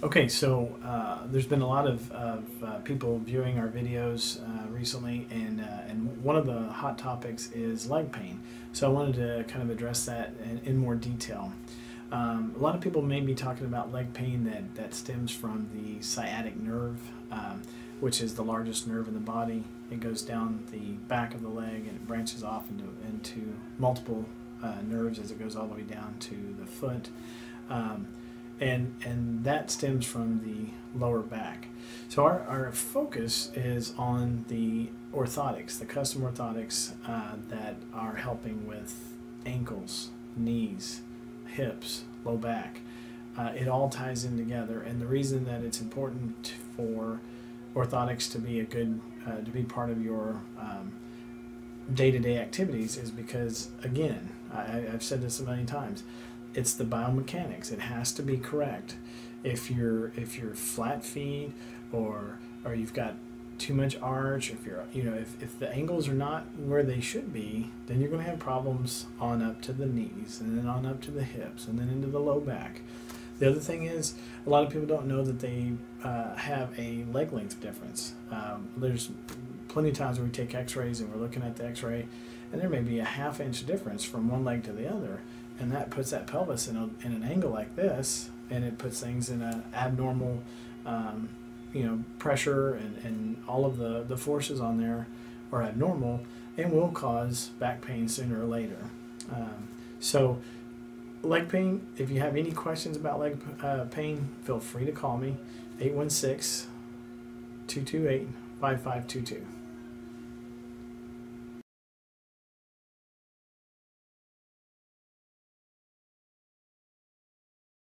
Okay, so there's been a lot of people viewing our videos recently, and one of the hot topics is leg pain. So I wanted to kind of address that in more detail. A lot of people may be talking about leg pain that stems from the sciatic nerve, which is the largest nerve in the body. It goes down the back of the leg and it branches off into multiple nerves as it goes all the way down to the foot. And that stems from the lower back. So our focus is on the orthotics, the custom orthotics that are helping with ankles, knees, hips, low back. It all ties in together, and the reason that it's important for orthotics to be part of your day-to-day activities is because, again, I've said this a million times, it's the biomechanics. It has to be correct. If you're flat feet or you've got too much arch, if the angles are not where they should be, then you're going to have problems on up to the knees, and then on up to the hips, and then into the low back. The other thing is, a lot of people don't know that they have a leg length difference. There's plenty of times where we take x-rays and we're looking at the x-ray, and there may be a half-inch difference from one leg to the other, and that puts that pelvis in an angle like this, and it puts things in an abnormal pressure, and all of the forces on there are abnormal and will cause back pain sooner or later. So leg pain, if you have any questions about leg pain, feel free to call me, 816-228-5522.